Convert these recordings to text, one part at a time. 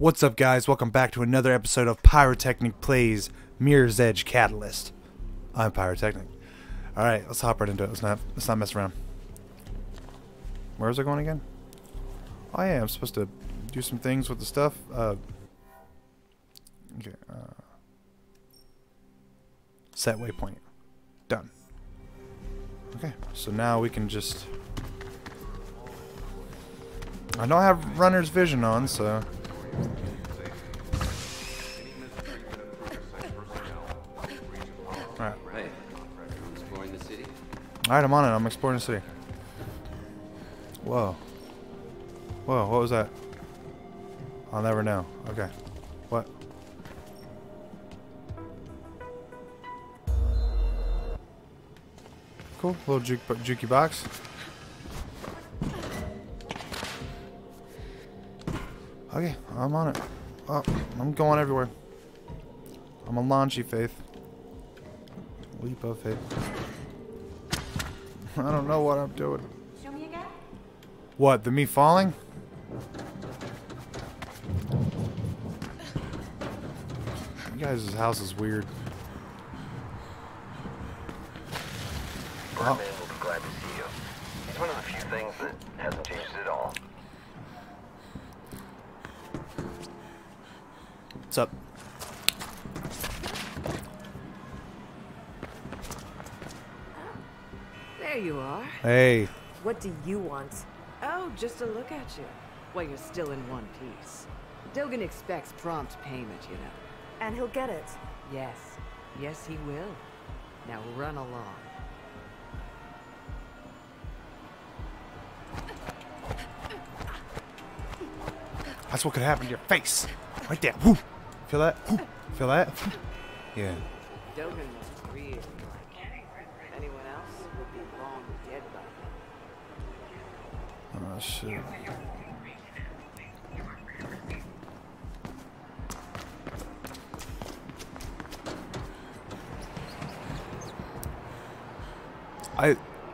What's up, guys? Welcome back to another episode of Pyrotechnic Plays Mirror's Edge Catalyst. I'm Pyrotechnic. Alright, let's hop right into it. Let's not mess around. Where was I going again? Oh yeah, I'm supposed to do some things with the stuff. Okay. Set waypoint. Done. Okay, so now we can just... I don't have Runner's Vision on, so... Alright. Hey, exploring the city? Alright, I'm on it. I'm exploring the city. Whoa. Whoa, what was that? I'll never know. Okay. What? Cool. Little jukey box. Okay, I'm on it. Oh, I'm going everywhere. I'm a launchy faith. Leap of faith. I don't know what I'm doing. Show me again? What, the me falling? You guys' house is weird. Birdman will be glad to see you. He's one of the few things that hasn't changed at all. What's up? There you are. Hey. What do you want? Oh, just to look at you. Well, you're still in one piece. Dogen expects prompt payment, you know. And he'll get it. Yes. Yes, he will. Now run along. That's what could happen to your face. Right there. Woo. Feel that? Feel that? Yeah. Dogen was real. Anyone else would be long dead by now. Oh shit.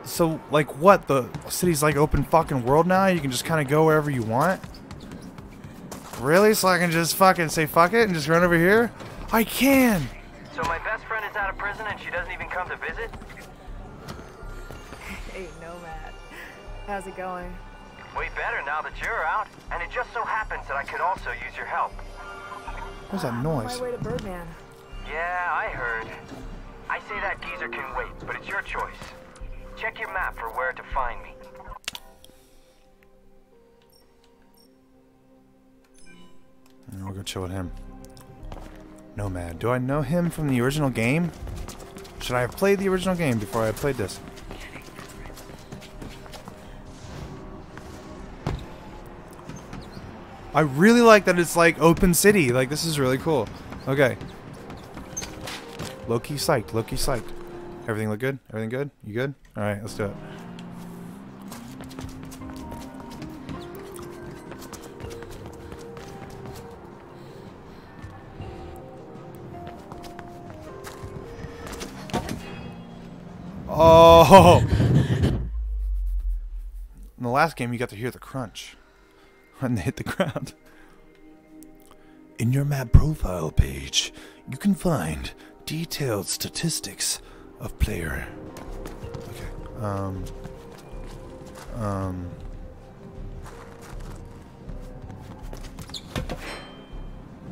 So like what? The city's like open fucking world now? You can just kinda go wherever you want? Really? So I can just fucking say fuck it and just run over here? I can! So my best friend is out of prison and she doesn't even come to visit? Hey, Nomad. How's it going? Way better now that you're out. And it just so happens that I could also use your help. What's that noise? I'm on my way to Birdman. Yeah, I heard. I say that geezer can wait, but it's your choice. Check your map for where to find me. I'll go chill with him. Nomad. Do I know him from the original game? Should I have played the original game before I played this? I really like that it's like open city. Like, this is really cool. Okay. Low-key psyched. Low-key psyched. Everything look good? Everything good? You good? Alright, let's do it. Oh! In the last game, you got to hear the crunch when they hit the ground. In your map profile page, you can find detailed statistics of player. Okay.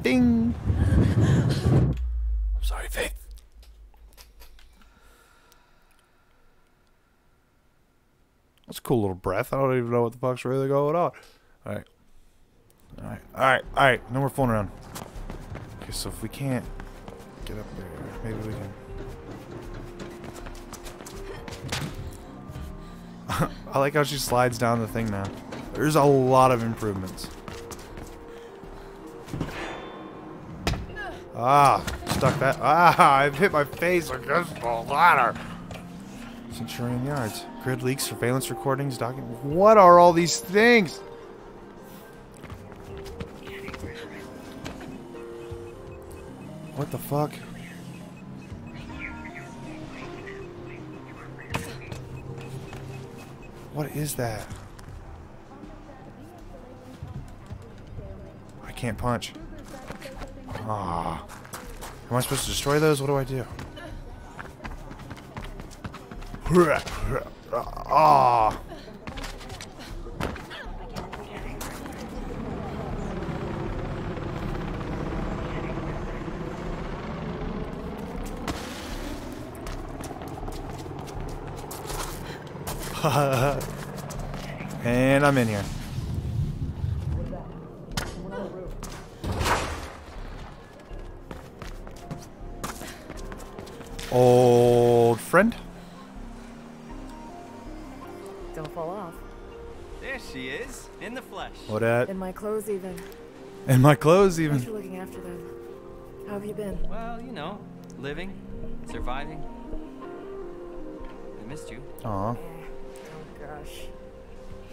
Ding! I'm sorry, Faith. That's a cool little breath. I don't even know what the fuck's really going on. Alright. Alright. Alright. Alright. No more fooling around. Okay, so if we can't get up there, maybe we can. I like how she slides down the thing now. There's a lot of improvements. Ah. Stuck that. Ah. I've hit my face against the ladder. Centurion Yards. Grid leaks, surveillance recordings, documents. What are all these things? What the fuck? What is that? I can't punch. Ah. Am I supposed to destroy those? What do I do? Ah. And I'm in here. Old friend. Don't fall off. There she is, in the flesh. What at? In my clothes even. In my clothes even. Thanks for looking after them. How have you been? Well, you know, living, surviving. I missed you. Aw. Gosh.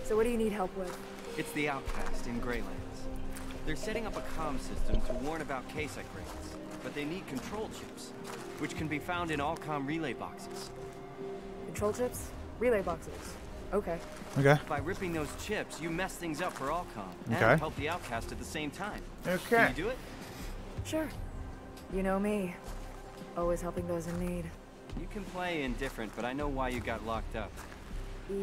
So what do you need help with? It's the outcast in Graylands. They're setting up a comm system to warn about KSEC raids, but they need control chips, which can be found in all comm relay boxes. Control chips? Relay boxes. Okay. Okay. By ripping those chips, you mess things up for all comm and help the outcast at the same time. Okay. Can you do it? Sure. You know me. Always helping those in need. You can play indifferent, but I know why you got locked up.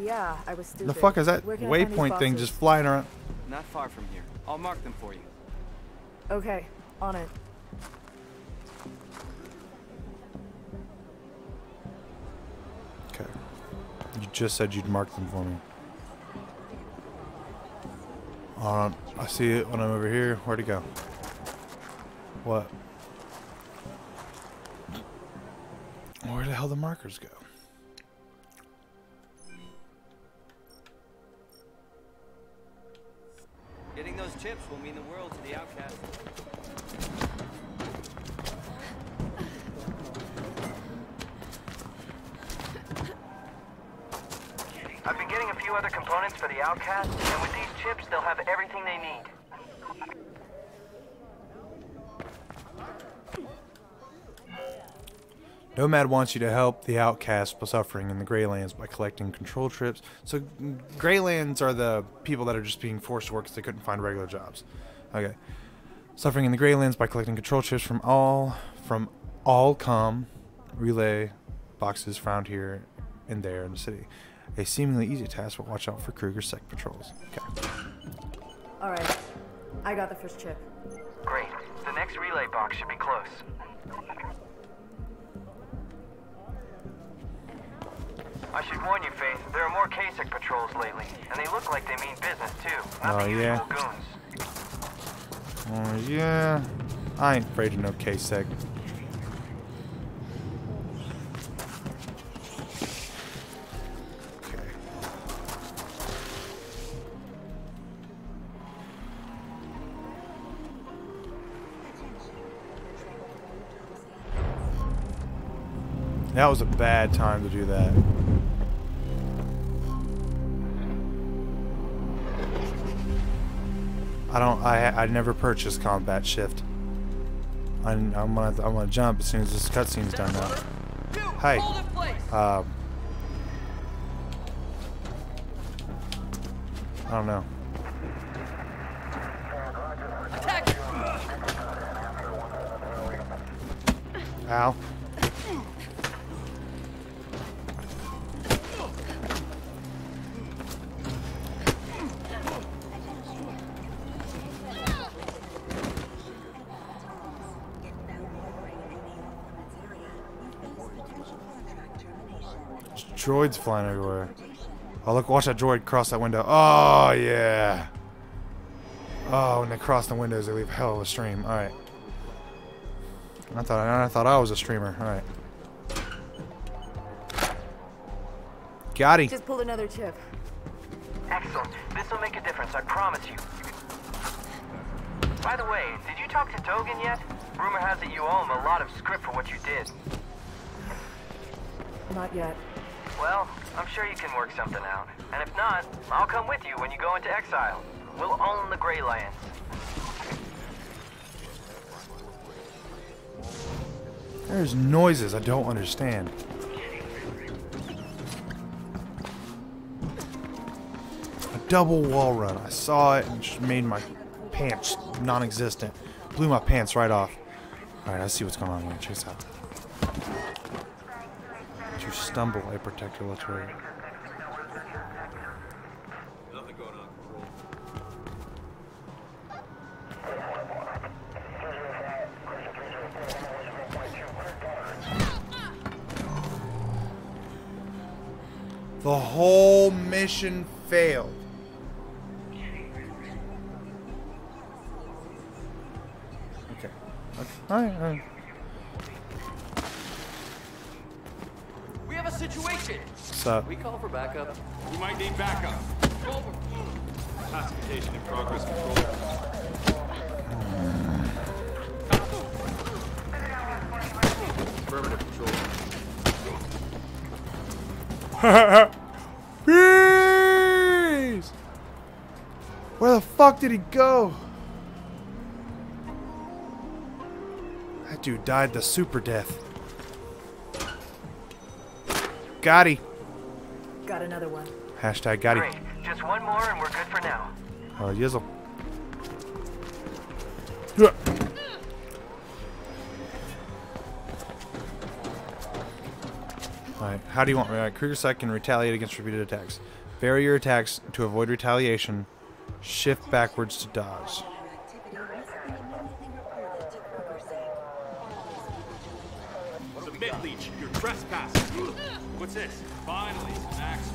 Yeah, I was stupid. The fuck is that waypoint thing just flying around? Not far from here. I'll mark them for you. Okay, on it. Okay. You just said you'd mark them for me. I see it when I'm over here. Where'd it go? What? Where the hell the markers go? Getting those chips will mean the world to the outcast. I've been getting a few other components for the outcast, and with these chips, they'll have everything they need. Nomad wants you to help the outcast suffering in the Graylands by collecting control trips. So Graylands are the people that are just being forced to work because they couldn't find regular jobs. Okay. Suffering in the Graylands by collecting control trips from all comm relay boxes found here and there in the city. A seemingly easy task, but watch out for KrugerSec patrols. Okay. Alright. I got the first chip. Great. The next relay box should be close. I should warn you, Faith, there are more KSEC patrols lately, and they look like they mean business, too. Not the usual goons. Oh, yeah. I ain't afraid of no KSEC. Okay. That was a bad time to do that. I never purchased combat shift. I'm gonna jump as soon as this cutscene's done now. Hey. I don't know. Attack. Ow. Droids flying everywhere. Oh look, watch that droid cross that window. Oh yeah. Oh, when they cross the windows, they leave hell of a stream. All right. I thought I was a streamer. All right. Got him. Just pulled another chip. Excellent. This will make a difference. I promise you. By the way, did you talk to Dogen yet? Rumor has it you owe him a lot of script for what you did. Not yet. Well, I'm sure you can work something out. And if not, I'll come with you when you go into exile. We'll own the Graylands. There's noises I don't understand. A double wall run. I saw it and it just made my pants non-existent. Blew my pants right off. Alright, let's see what's going on here. Check this out. To stumble, a protector literary. Nothing going on. The whole mission failed. Okay. All right. We have a situation. So we call for backup. We might need backup. Classification in progress. Control. Affirmative control. Peace! Where the fuck did he go? That dude died the super death. Gotti. Got another one. Hashtag Gotti. Great. Just one more and we're good for now. Oh, yizzle. Yeah. Alright, how do you want? KrugerSec can retaliate against repeated attacks. Vary your attacks to avoid retaliation. Shift backwards to dodge. Submit, Leech. You're trespassing. What's this? Finally, some action.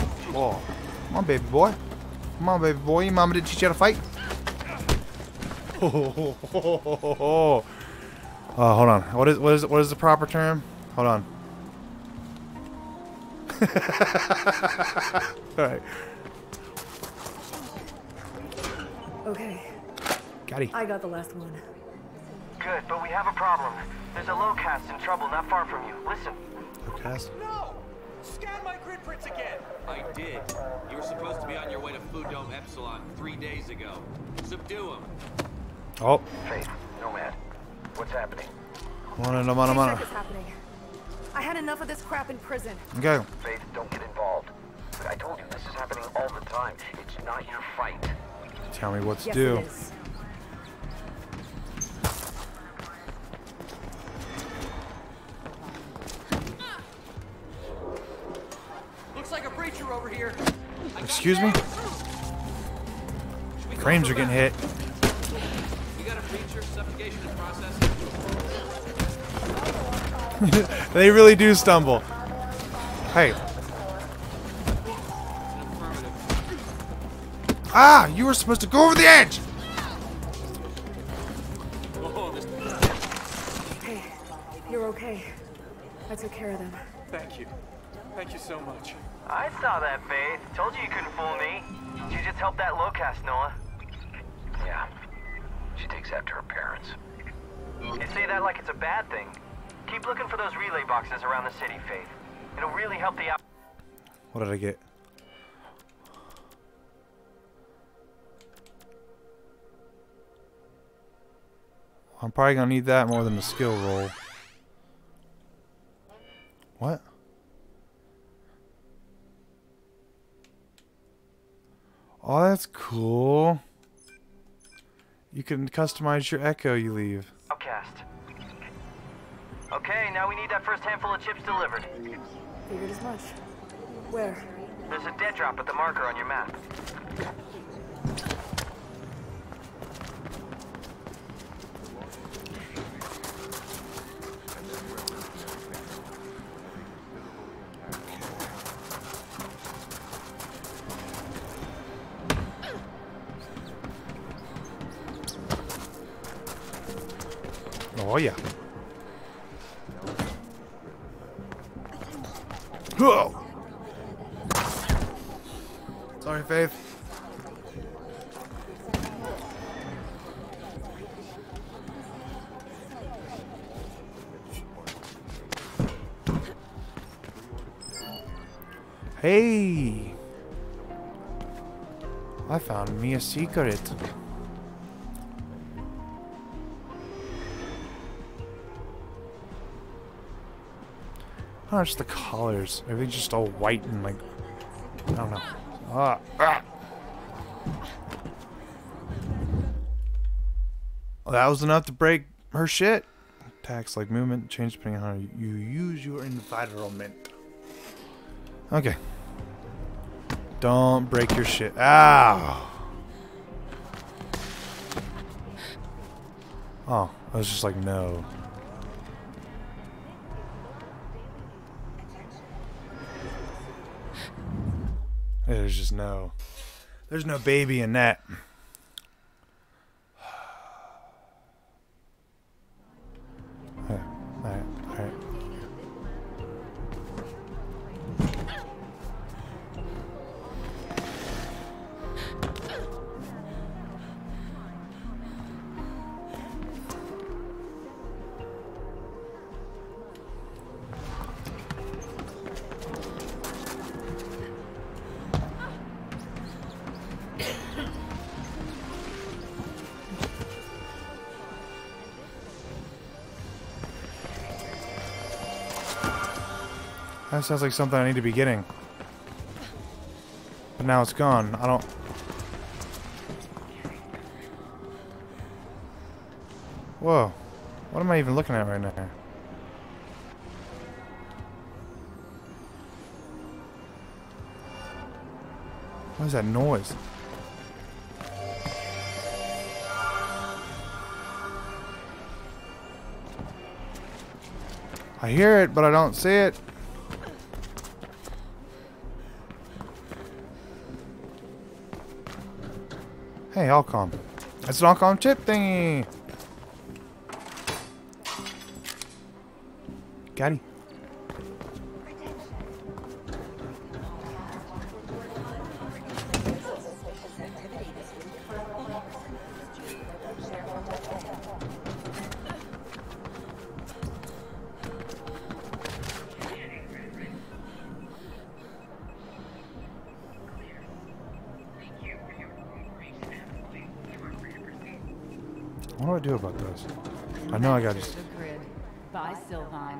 Oh. Come on, baby boy. Come on, baby boy. Your mama didn't teach you how to fight. Oh, hold on. What is the proper term? Hold on. Alright. Okay. Got it. I got the last one. Good, but we have a problem. There's a locust in trouble not far from you. Listen. Locust? No! Scan my grid prints again! I did. You were supposed to be on your way to Food Dome Epsilon 3 days ago. Subdue him. Oh. Faith, Nomad. What's happening? I had enough of this crap in prison. Okay. Faith, don't get involved. But I told you this is happening all the time. It's not your fight. Tell me what to do. It is. Looks like a breacher over here. Excuse me? Frames are getting hit. You got a breacher, suffocation and process. They really do stumble. Hey. Ah, you were supposed to go over the edge! Hey, you're okay. I took care of them. Thank you. Thank you so much. I saw that, Faith. Told you you couldn't fool me. You just helped that locust, Noah. Yeah. She takes after her parents. You say that like it's a bad thing. Keep looking for those relay boxes around the city, Faith. It'll really help the out. What did I get? I'm probably gonna need that more than the skill roll. What? Oh, that's cool. You can customize your echo you leave. Outcast. Okay, now we need that first handful of chips delivered. Figured as much. Where? There's a dead drop at the marker on your map. Oh yeah. Whoa. Sorry, Faith. Hey! I found me a secret. How much the colors? Everything's just all white and like... I don't know. Ah! Ah! Well, that was enough to break her shit. Attacks like movement change depending on how you use your environment. Okay. Don't break your shit. Ow! Oh, I was just like, no. There's just no... There's no baby in that. Alright. That sounds like something I need to be getting. But now it's gone. I don't... Whoa. What am I even looking at right now? What is that noise? I hear it, but I don't see it. Hey, Alcom. That's an Alcom chip thingy! Got him. What do I do about those? I know I got it. By Silvine.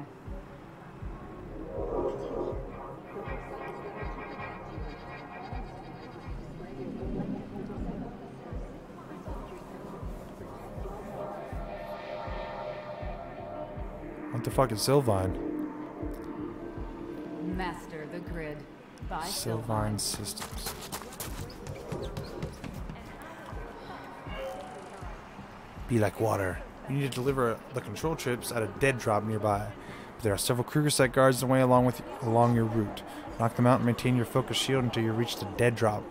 What the fuck is Silvine? Master the grid by Silvine Systems. Be like water. You need to deliver the control chips at a dead drop nearby. There are several KrugerSec guards in the way along your route. Knock them out and maintain your focus shield until you reach the dead drop.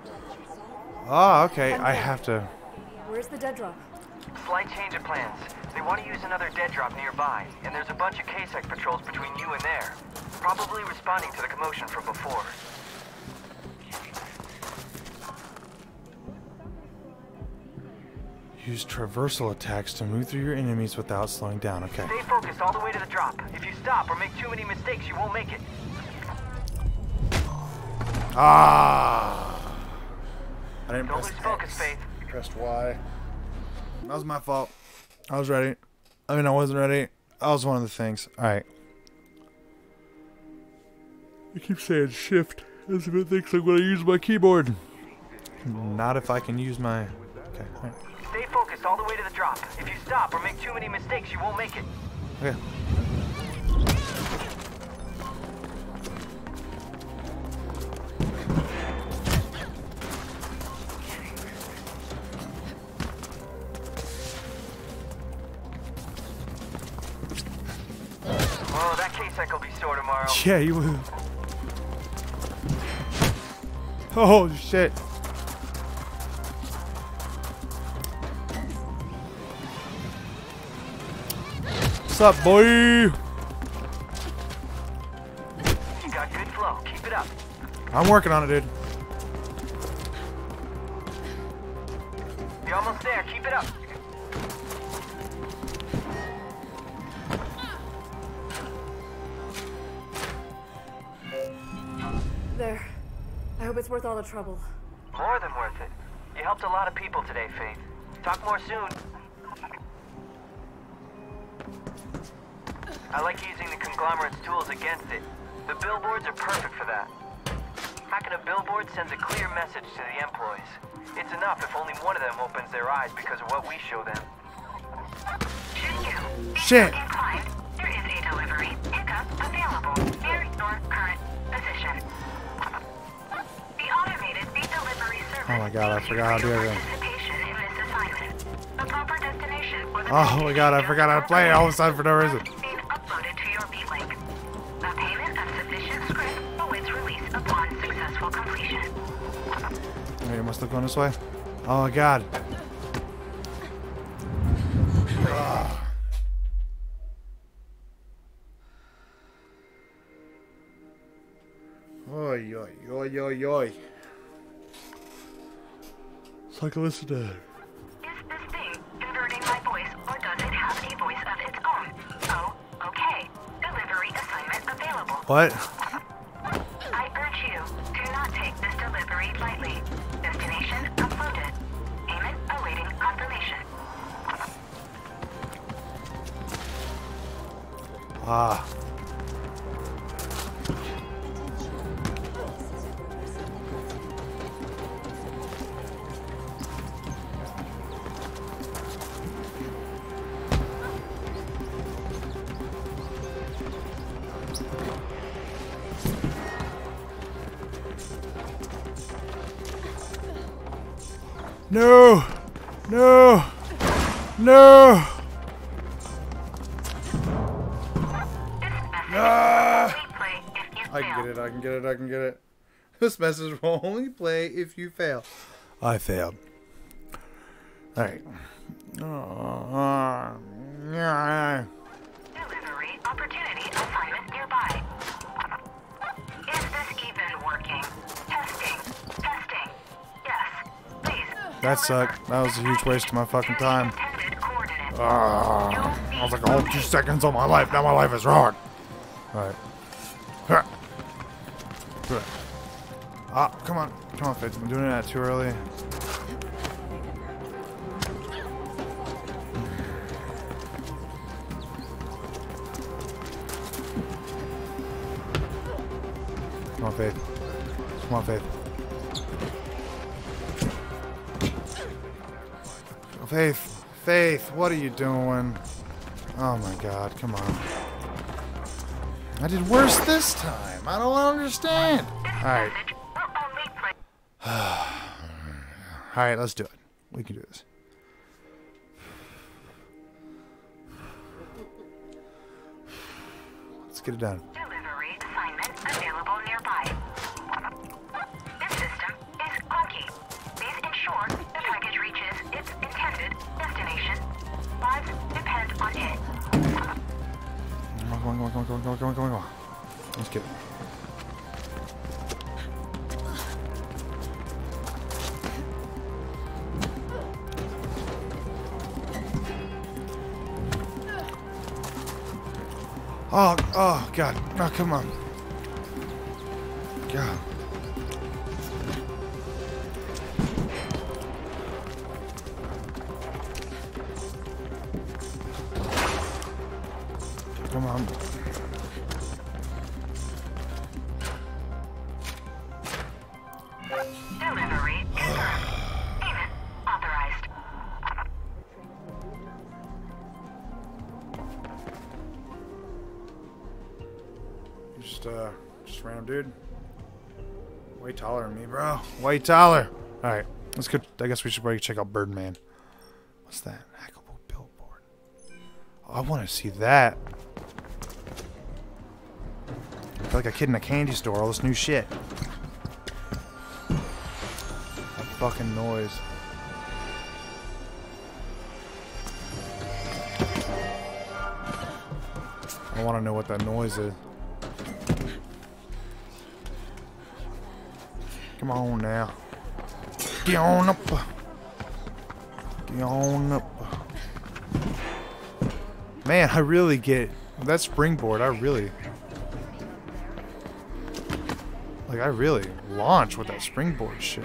Ah, okay. I have to... Where's the dead drop? Slight change of plans. They want to use another dead drop nearby, and there's a bunch of KSEC patrols between you and there. Probably responding to the commotion from before. Use traversal attacks to move through your enemies without slowing down. Okay. Stay focused all the way to the drop. If you stop or make too many mistakes, you won't make it. Ah! I didn't press X. Focus, Faith. Pressed Y. That was my fault. I was ready. I mean, I wasn't ready. That was one of the things. All right. I keep saying shift. That's a bit things I'm gonna use my keyboard. Not if I can use my. Okay. All right. Stay focused all the way to the drop. If you stop or make too many mistakes, you won't make it. Okay. Oh, that KSEC will be sore tomorrow. Yeah, you will. Oh, shit. What's up, boy? You got good flow. Keep it up. I'm working on it, dude. You're almost there. Keep it up. There. It's worth all the trouble. More than worth it. You helped a lot of people today, Faith. Talk more soon. I like using the conglomerate's tools against it. The billboards are perfect for that. Hacking a billboard sends a clear message to the employees. It's enough if only one of them opens their eyes because of what we show them. Shit. There is a delivery. Pickup available near your current position. The automated delivery service. Oh my god, I forgot how to do it. The proper destination for the oh my god, I forgot how to play it all of a sudden for no reason. Still going this way? Oh my god. Oy, oy, oy, oy, oy. It's like a listener. Is this thing converting my voice or does it have a voice of its own? Oh, okay. Delivery assignment available. What? I urge you to not take this delivery lightly. Destination uploaded. Payment awaiting confirmation. Ah. No! No! No! Ah! I can get it, I can get it, I can get it. This message will only play if you fail. I failed. Alright. Delivery opportunity assignment nearby. Is this even working? Testing. Testing. Yes. That sucked. That was a huge waste of my fucking time. I was like a whole 2 seconds on my life. Now my life is ruined. Alright. Ah, come on. Come on, Faith. I'm doing that too early. Come on, Faith. Come on, Faith. Faith, Faith, what are you doing? Oh my god, come on. I did worse this time. I don't understand. Alright. Alright, let's do it. We can do this. Let's get it done. Delivery assignment available nearby. This system is clunky. Please ensure the package reaches its intended destination. Lives depend on it. Come on, come on, come on, come on, come on, come on, come on. Let's get it. Oh, oh, God. Oh, come on. God. Come on. Delivery confirmed. Payment authorized. Just random dude. Way taller than me, bro. Way taller. All right, let's go. I guess we should probably check out Birdman. What's that? Hackable billboard. Oh, I want to see that. I feel like a kid in a candy store, all this new shit. That fucking noise. I want to know what that noise is. Come on now. Get on up. Get on up. Man, I really get it. That springboard, I really... I really launched with that springboard shit.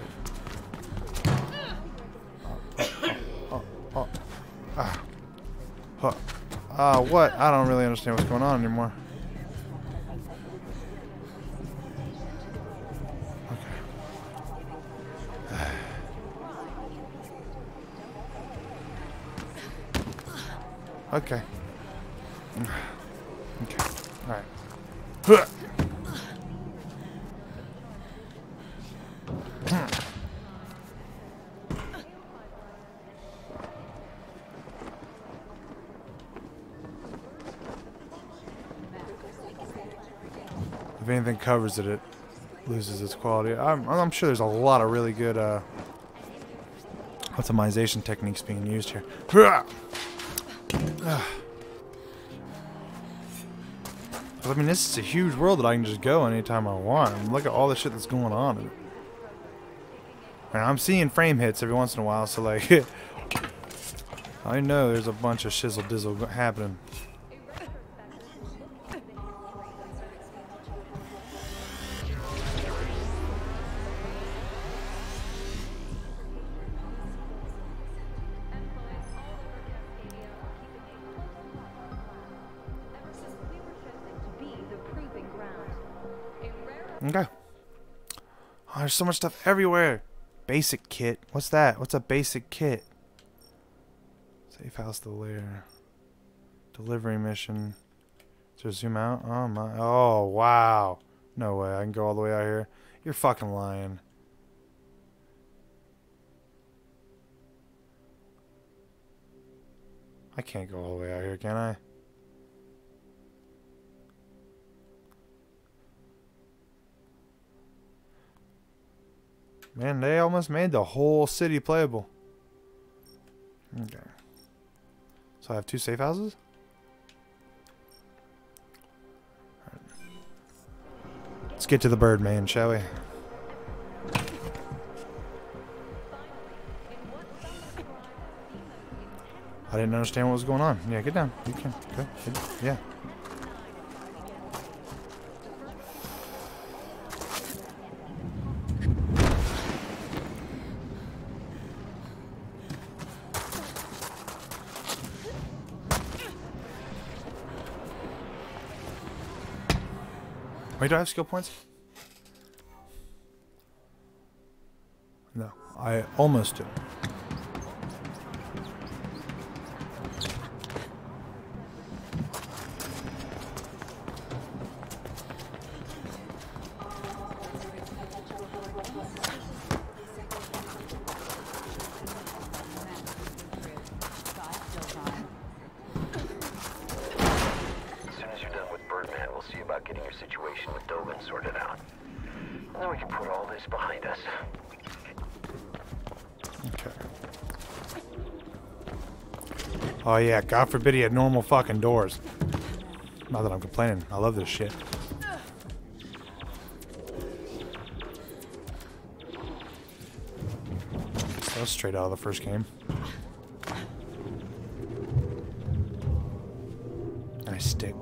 What? I don't really understand what's going on anymore. Okay. Okay. Okay. All right. If anything covers it, it loses its quality. I'm sure there's a lot of really good optimization techniques being used here. I mean, this is a huge world that I can just go anytime I want. I mean, look at all the shit that's going on in it. And I'm seeing frame hits every once in a while, so like, I know there's a bunch of shizzle-dizzle happening. Okay. Oh, there's so much stuff everywhere. Basic kit. What's that? What's a basic kit? Safe house to the lair. Delivery mission. So zoom out. Oh my. Oh wow. No way. I can go all the way out here. You're fucking lying. I can't go all the way out here, can I? Man, they almost made the whole city playable. Okay. So I have 2 safe houses? All right. Let's get to the Birdman, shall we? I didn't understand what was going on. Yeah, get down. You can. Okay. Yeah. Wait, do I have skill points? No, I almost do. Oh yeah, God forbid he had normal fucking doors. Not that I'm complaining. I love this shit. That was straight out of the first game. Nice stick.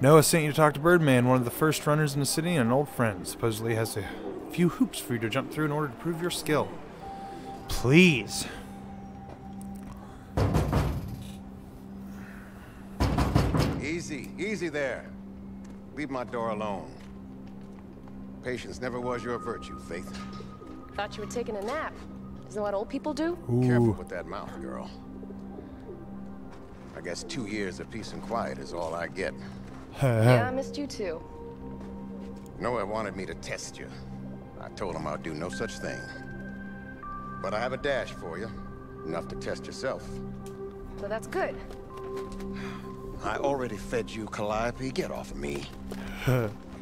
Noah sent you to talk to Birdman, one of the first runners in the city and an old friend. Supposedly has a few hoops for you to jump through in order to prove your skill. Please. Easy, easy there. Leave my door alone. Patience never was your virtue, Faith. Thought you were taking a nap. Isn't that what old people do? Ooh. Careful with that mouth, girl. I guess 2 years of peace and quiet is all I get. Yeah, I missed you too. Noah wanted me to test you. I told him I'll do no such thing. But I have a dash for you. Enough to test yourself. Well, that's good. I already fed you, Calliope. Get off of me.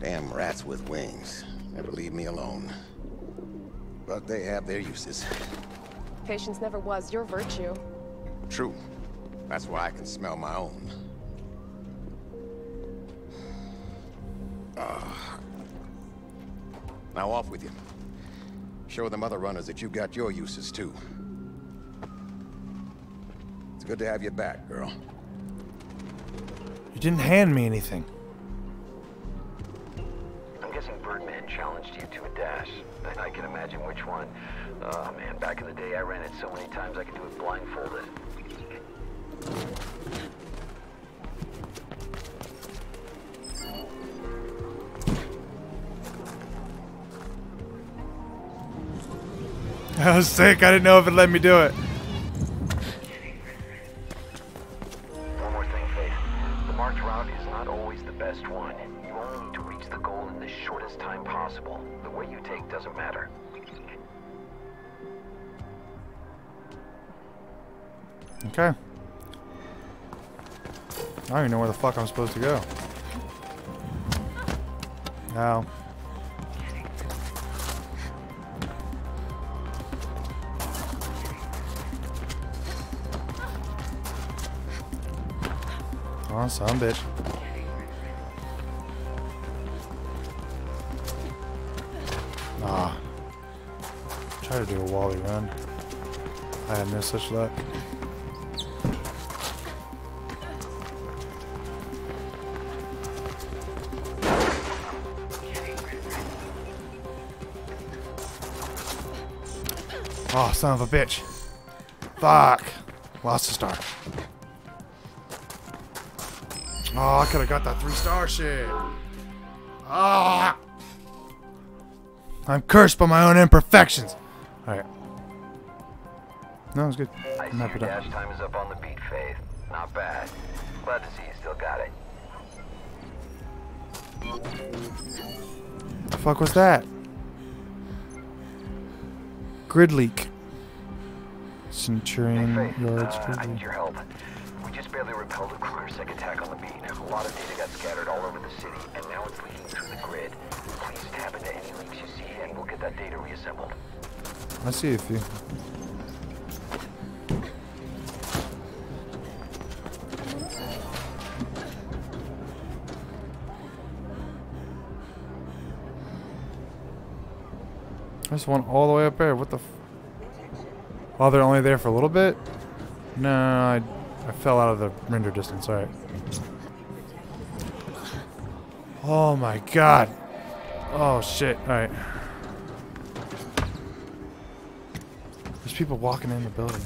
Damn rats with wings. Never leave me alone. But they have their uses. Patience never was your virtue. True. That's why I can smell my own. Now off with you. Show them other runners that you've got your uses too. It's good to have you back, girl. You didn't hand me anything. I'm guessing Birdman challenged you to a dash. And I can imagine which one. Oh man, back in the day I ran it so many times I could do it blindfolded. I was sick, I didn't know if it let me do it. One more thing, Faith. The marked route is not always the best one. You only need to reach the goal in the shortest time possible. The way you take doesn't matter. Okay. I don't even know where the fuck I'm supposed to go. Now. Oh, son of a bitch. Ah. Try to do a wally run. I had no such luck. Oh, son of a bitch. Fuck. Lost the star. Oh, I could have got that 3-star shit. Ah! I'm cursed by my own imperfections. All right. No, it was good. I'm happy to. Dash time is up on the beat, Faith. Not bad. Glad to see you still got it. The fuck was that? Grid leak. Centurion yards. I need your help. We just barely repelled a KrugerSec attack on the beat. A lot of data got scattered all over the city, and now it's leaking through the grid. Please tap into any leaks you see, and we'll get that data reassembled. I see a few. There's one all the way up there. What the f... Oh, they're only there for a little bit? No, I fell out of the render distance. All right. Oh my god. Oh shit. All right. There's people walking in the building.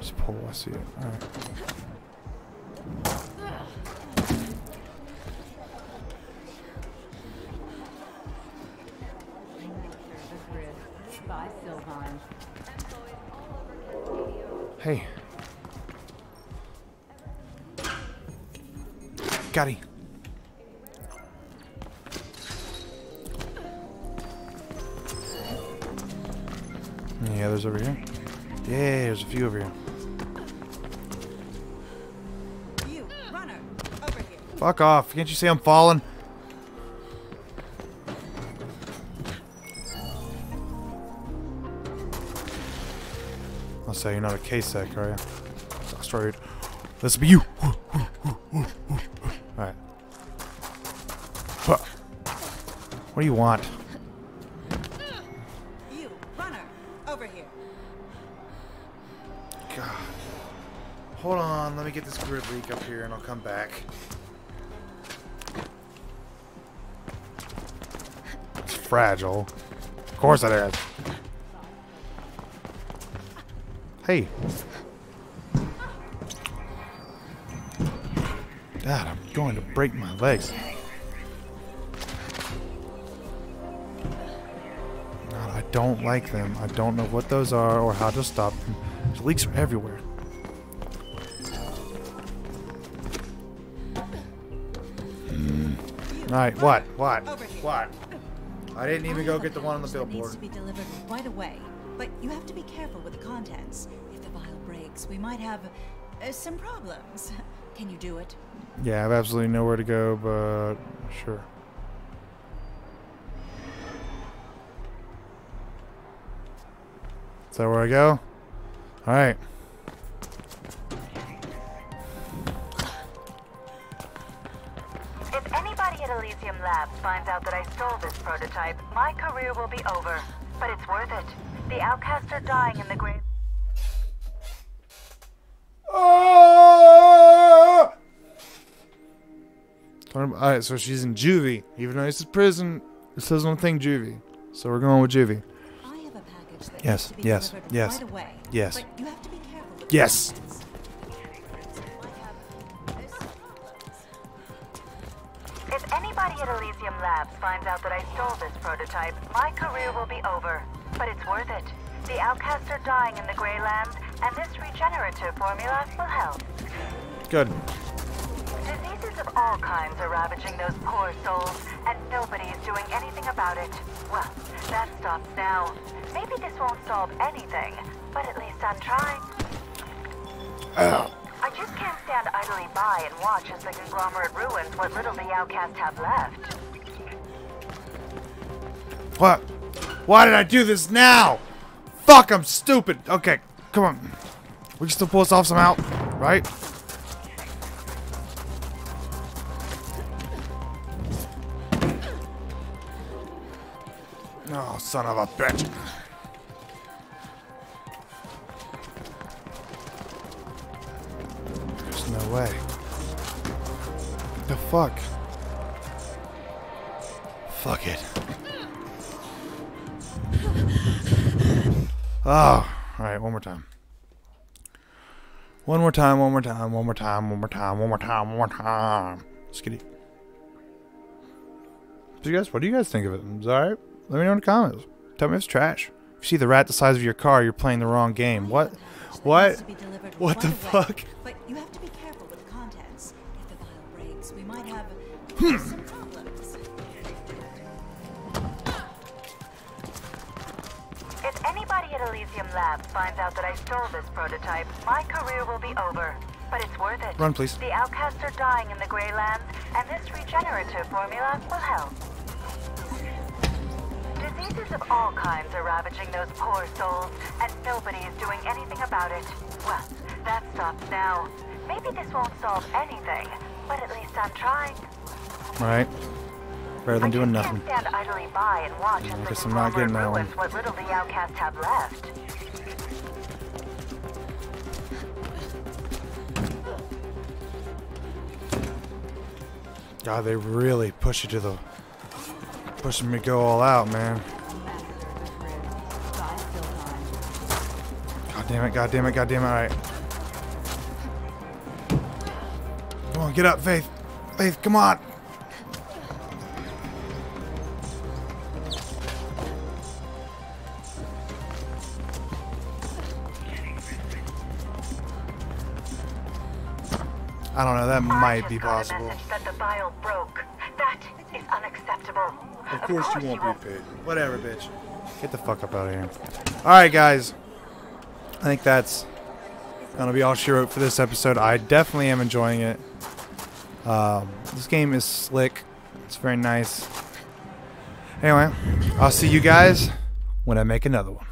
Just pull. I see it. All right. Hey. Got him. Yeah, there's over here. Yeah, there's a few over here. You, runner, over here. Fuck off. Can't you see I'm falling? So you're not a KSEC, are you? I started. This will be you. Alright. What do you want? You, runner, over here. God. Hold on, let me get this grid leak up here and I'll come back. It's fragile. Of course it is. Hey. God, I'm going to break my legs. God, I don't like them. I don't know what those are or how to stop them. The leaks are everywhere. Alright, what? I didn't even go get the one on the billboard. Needs to be delivered right away. But you have to be careful with the contents. If the vial breaks, we might have some problems. Can you do it? Yeah, I have absolutely nowhere to go, but sure. Is that where I go? All right. If anybody at Elysium Lab finds out that I stole this prototype, my career will be over. But it's worth it. The outcasts are dying in the grave. Ah! Alright, so she's in juvie. Even though it's a prison, it says one thing, juvie. So we're going with juvie. I have a package that yes, needs to be yes, yes, right away, yes. But you have to be careful with yes. If anybody at Elysium Labs finds out that I stole this prototype, my career will be over. But it's worth it. The outcasts are dying in the Graylands, and this regenerative formula will help. Good. Diseases of all kinds are ravaging those poor souls, and nobody is doing anything about it. Well, that stops now. Maybe this won't solve anything, but at least I'm trying. I just can't stand idly by and watch as the conglomerate ruins what little the outcasts have left. What? Why did I do this now? Fuck, I'm stupid. Okay, come on. We can still pull this off somehow, right? Oh, son of a bitch. There's no way. The fuck? Fuck it. Oh, alright, one more time. One more time, one more time, one more time, one more time, one more time, one more time. Skitty. So you guys, what do you guys think of it? Is it alright? Let me know in the comments. Tell me if it's trash. If you see the rat the size of your car, you're playing the wrong game. What? What? What the fuck? But you have to be careful with the contents. If the vial breaks, we might have some problems. If anybody at Elysium Lab finds out that I stole this prototype, my career will be over. But it's worth it. Run, please. The outcasts are dying in the Graylands, and this regenerative formula will help. Diseases of all kinds are ravaging those poor souls, and nobody is doing anything about it. Well, that stops now. Maybe this won't solve anything, but at least I'm trying. Right. Better than doing nothing. I can't stand idly by and watch as the conglomerate ruins what little the outcasts have left. God, they really push you to the... Pushing me to go all out, man. God damn it, god damn it, god damn it, alright. Come on, get up, Faith. Faith, come on. I don't know, that might be possible. I just got a message that the vial broke. That is unacceptable. Of course you won't be paid. Whatever, bitch. Get the fuck up out of here. Alright, guys. I think that's gonna be all she wrote for this episode. I definitely am enjoying it. This game is slick. It's very nice. Anyway, I'll see you guys when I make another one.